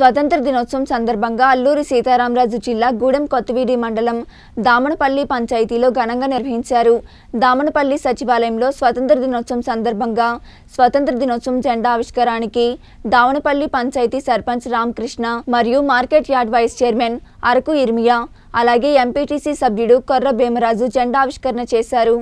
स्वतंत्र दिनोत्सव సందర్భంగా అల్లూరి సీతారామరాజు జిల్లా గూడెం కొత్తవీడి మండలం దామనపల్లి పంచాయతీలో ఘనంగా నిర్వహించారు। దామనపల్లి సచివాలయంలో స్వతంత్ర దినోత్సవం సందర్భంగా స్వతంత్ర దినోత్సవం జెండా ఆవిష్కరణకి దామనపల్లి పంచాయతీ సర్పంచ్ రామకృష్ణ మరియు market yard vice chairman Araku Irmiya అలాగే ఎంపీటీసీ సభ్యుడు కోర్ర వేమరాజు జెండా ఆవిష్కరణ చేశారు।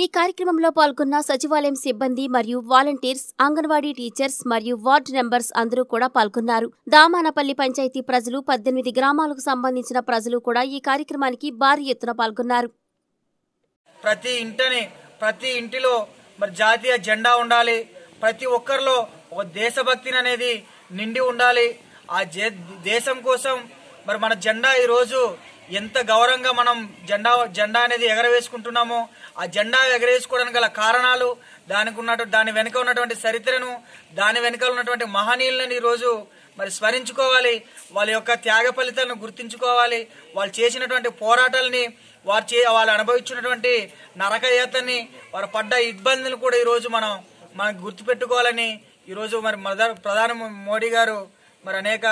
ఈ కార్యక్రమంలో పాల్గొన్న సచివాలయం సిబ్బంది మరియు వాలంటీర్స్ అంగన్వాడీ టీచర్స్ మరియు వార్డు మెంబర్స్ అందరూ కూడా పాల్గొన్నారు। దామనపల్లి పంచాయతీ ప్రజలు 18 గ్రామాలకు సంబంధించిన ప్రజలు కూడా ఈ కార్యక్రమానికి భారీ ఎత్తున పాల్గొన్నారు। ప్రతి ఇంటిలో మరి జాతీయ జెండా ఉండాలి, ప్రతి ఒక్కరిలో ఒక దేశభక్తిని అనేది నిండి ఉండాలి। ఆ దేశం కోసం మరి మన జెండా ఈ రోజు ఎంత గౌరవంగా మనం జెండా అనేది ఎగరవేసుకుంటున్నామో ఆ జెండా ఎగరేసుకోవడానికి గల కారణాలు, దాని వెనుక ఉన్నటువంటి చరిత్రను, దాని వెనుక ఉన్నటువంటి మహనీయులను ఈరోజు మరి స్మరించుకోవాలి, వాళ్ళ యొక్క త్యాగ ఫలితాలను గుర్తించుకోవాలి, వాళ్ళు చేసినటువంటి పోరాటాలని, వాళ్ళు అనుభవించినటువంటి నరకయాతని, వారు పడ్డ ఇబ్బందులు కూడా ఈరోజు మనం గుర్తుపెట్టుకోవాలని ఈరోజు మరి ప్రధాని మోడీ గారు మరి అనేక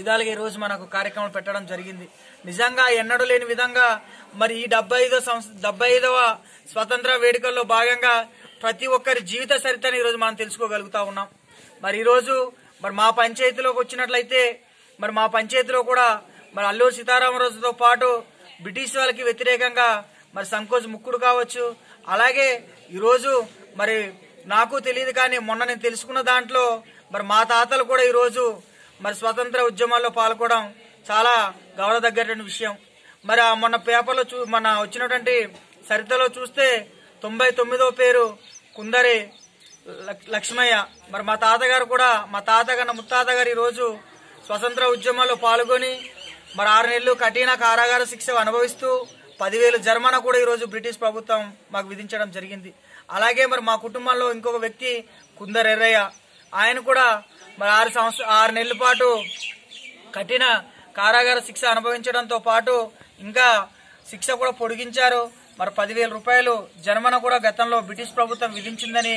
విధాలుగా ఈరోజు మనకు కార్యక్రమం పెట్టడం జరిగింది। నిజంగా ఎన్నడూ లేని విధంగా మరి ఈ 75వ స్వతంత్ర వేడుకల్లో భాగంగా ప్రతి ఒక్కరి జీవిత చరిత్రను ఈరోజు మనం తెలుసుకోగలుగుతా ఉన్నాం। మరి ఈరోజు మరి మా పంచాయతీలోకి వచ్చినట్లయితే మరి మా పంచాయతీలో కూడా మరి అల్లూరి సీతారామరాజుతో పాటు బ్రిటిష్ వాళ్ళకి వ్యతిరేకంగా మరి సంకోచ్ ముక్కుడు కావచ్చు, అలాగే ఈరోజు మరి నాకు తెలియదు కానీ మొన్న నేను తెలుసుకున్న దాంట్లో మరి మా తాతలు కూడా ఈరోజు మరి స్వతంత్ర ఉద్యమాల్లో పాల్గొనడం చాలా గౌరవదగ్గటువంటి విషయం। మరి మొన్న పేపర్లో మన వచ్చినటువంటి చరిత్రలో చూస్తే 99వ పేరు కుందరి లక్ష్మయ్య, మరి మా తాతగారు కూడా మా తాతగారు ముత్తాత గారు ఈరోజు స్వతంత్ర ఉద్యమాల్లో పాల్గొని మరి 6 నెలలు కఠిన కారాగార శిక్ష అనుభవిస్తూ 10,000 జరిమానా కూడా ఈరోజు బ్రిటిష్ ప్రభుత్వం మాకు విధించడం జరిగింది। అలాగే మరి మా కుటుంబంలో ఇంకొక వ్యక్తి కుందరి ఎర్రయ్య, ఆయన కూడా మరి 6 నెలల పాటు కఠిన కారాగార శిక్ష అనుభవించడంతో పాటు ఇంకా శిక్ష కూడా పొడిగించారు। మరి 10,000 రూపాయలు జరిమానా కూడా గతంలో బ్రిటిష్ ప్రభుత్వం విధించిందని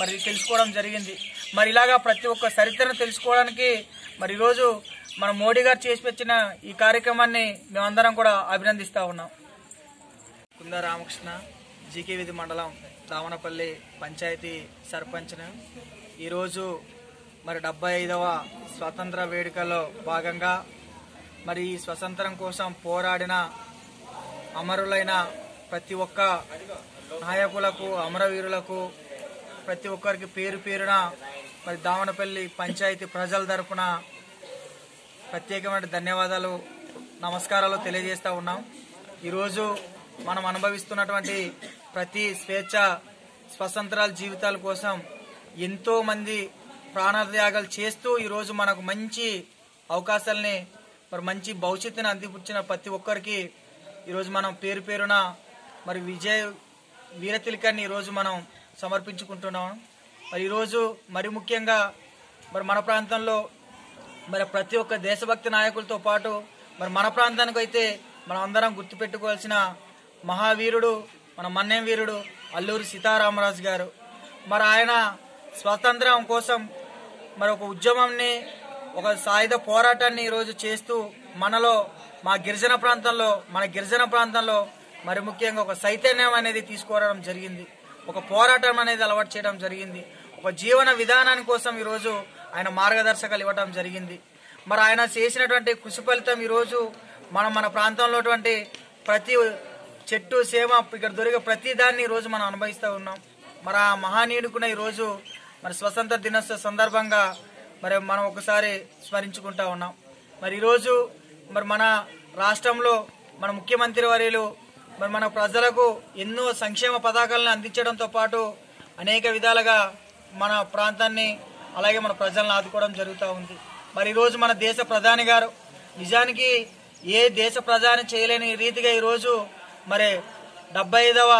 మరి తెలుసుకోవడం జరిగింది। మరి ఇలాగా ప్రతి ఒక్క చరిత్రను తెలుసుకోవడానికి మరి ఈరోజు మన మోడీ గారు చేసి పెట్టిన ఈ కార్యక్రమాన్ని మేమందరం కూడా అభినందిస్తా ఉన్నాం। కుందర రామకృష్ణ, జీకే విధి మండలం దామనపల్లి పంచాయతీ సర్పంచ్ను ఈరోజు మరి 75వ స్వాతంత్ర వేడుకలో భాగంగా మరి ఈ స్వతంత్రం కోసం పోరాడిన అమరులైన ప్రతి ఒక్క నాయకులకు, అమరవీరులకు ప్రతి ఒక్కరికి పేరు పేరున మరి దామనపల్లి పంచాయతీ ప్రజల తరపున ప్రత్యేకమైన ధన్యవాదాలు, నమస్కారాలు తెలియజేస్తూ ఉన్నాం। ఈరోజు మనం అనుభవిస్తున్నటువంటి ప్రతి స్వేచ్ఛ స్వతంత్రాల జీవితాల కోసం ఎంతో మంది ప్రాణత్యాగాలు చేస్తూ ఈరోజు మనకు మంచి అవకాశాలని మరి మంచి భవిష్యత్తుని అందిపుచ్చిన ప్రతి ఒక్కరికి ఈరోజు మనం పేరు పేరున మరి విజయ వీరతిలకాన్ని ఈరోజు మనం సమర్పించుకుంటున్నాం। మరి ఈరోజు మరి ముఖ్యంగా మరి మన ప్రాంతంలో మరి ప్రతి ఒక్క దేశభక్తి నాయకులతో పాటు మరి మన ప్రాంతానికి అయితే మనం అందరం గుర్తుపెట్టుకోవాల్సిన మహావీరుడు మన మన్నేం వీరుడు అల్లూరి సీతారామరాజు గారు। మరి ఆయన స్వాతంత్రం కోసం మరి ఒక ఉద్యమంని, ఒక సాయుధ పోరాటాన్ని ఈరోజు చేస్తూ మనలో మన గిరిజన ప్రాంతంలో మరి ముఖ్యంగా ఒక చైతన్యం అనేది తీసుకురావడం జరిగింది, ఒక పోరాటం అనేది అలవాటు చేయడం జరిగింది, ఒక జీవన విధానాన్ని కోసం ఈరోజు ఆయన మార్గదర్శకాలు ఇవ్వడం జరిగింది। మరి ఆయన చేసినటువంటి కృషి ఫలితం ఈరోజు మన ప్రాంతంలో ప్రతి చెట్టు సేమ ఇక్కడ దొరికే ప్రతి దాన్ని ఈరోజు మనం అనుభవిస్తూ ఉన్నాం। మరి ఆ మహానీయుడుకున్న ఈరోజు మరి స్వతంత్ర దినోత్సవ సందర్భంగా మరి మనం ఒకసారి స్మరించుకుంటా ఉన్నాం। మరి ఈరోజు మరి మన రాష్ట్రంలో మన ముఖ్యమంత్రి వర్యులు మరి మన ప్రజలకు ఎన్నో సంక్షేమ పథకాలను అందించడంతో పాటు అనేక విధాలుగా మన ప్రాంతాన్ని అలాగే మన ప్రజలను ఆదుకోవడం జరుగుతూ ఉంది। మరి ఈరోజు మన దేశ ప్రధాని గారు నిజానికి ఏ దేశ ప్రధాని చేయలేని రీతిగా ఈరోజు మరి 75వ